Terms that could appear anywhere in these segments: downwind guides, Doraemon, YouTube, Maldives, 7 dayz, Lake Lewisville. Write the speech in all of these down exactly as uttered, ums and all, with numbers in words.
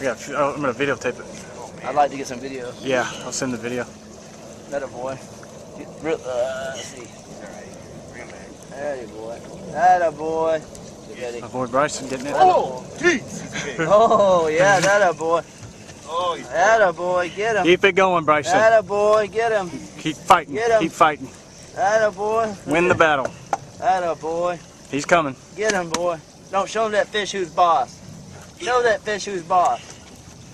I got a few, oh, I'm gonna videotape it. I'd like to get some videos. Yeah, I'll send the video. That a boy. Uh, let's see. That a boy. That a boy. My boy Bryson getting it. Oh, jeez. Oh, yeah, that a boy. Oh, that a boy. Get him. Keep it going, Bryson. That a boy. Get him. Keep fighting. Get him. Keep fighting. That a boy. Win the battle. That a boy. He's coming. Get him, boy. Don't show him that fish who's boss. Show that fish who's boss.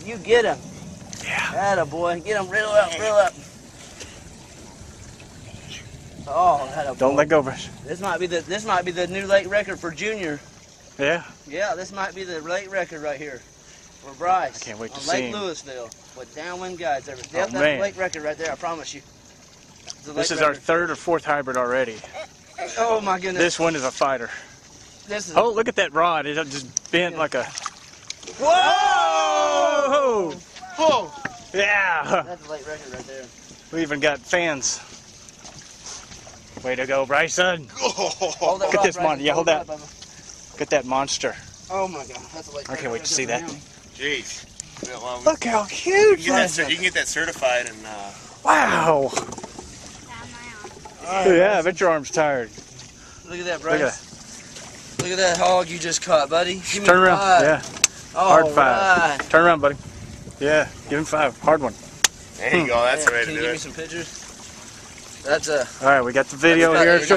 You get him. Yeah. That a boy. Get him. Reel up. Reel up. Oh, that a boy. Don't let go, Bryce. This might be the this might be the new lake record for Junior. Yeah. Yeah. This might be the lake record right here for Bryce. I can't wait to see him. On Lake Lewisville with downwind guides. Everything. Yep, oh, that's man. The lake record right there. I promise you. This is record. Our third or fourth hybrid already. Oh my goodness. This one is a fighter. This is. Oh, look at that rod. It just bent yeah. like a. Whoa! Oh! Whoa! Yeah! That's a late record right there. We even got fans. Way to go, Bryson! Oh, look at this monster. Yeah, hold that. Look at that monster. Oh my God, that's a late record. I can't wait to see that. Jeez. Look how huge that is. You can get that certified and. Uh... Wow! Right, yeah, I bet your arm's tired. Look at that, Bryce. Look at that, Look at that hog you just caught, buddy. Give me Turn around. Five. Yeah. All Hard five. Right. Turn around, buddy. Yeah, give him five. Hard one. There you go. That's the way to do it. Can you give me some pictures? That's a. All right, we got the video here. Lift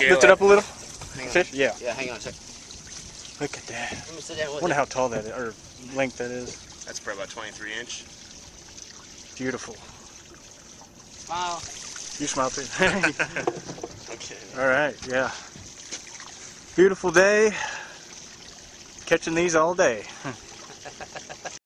it up a little. Fish? Yeah. Yeah. Hang on a sec. Look at that. Let me sit down with I wonder it. How tall that is, or length that is. That's probably about twenty-three inch. Beautiful. Smile. You smile too. Okay. All right. Yeah. Beautiful day. Catching these all day.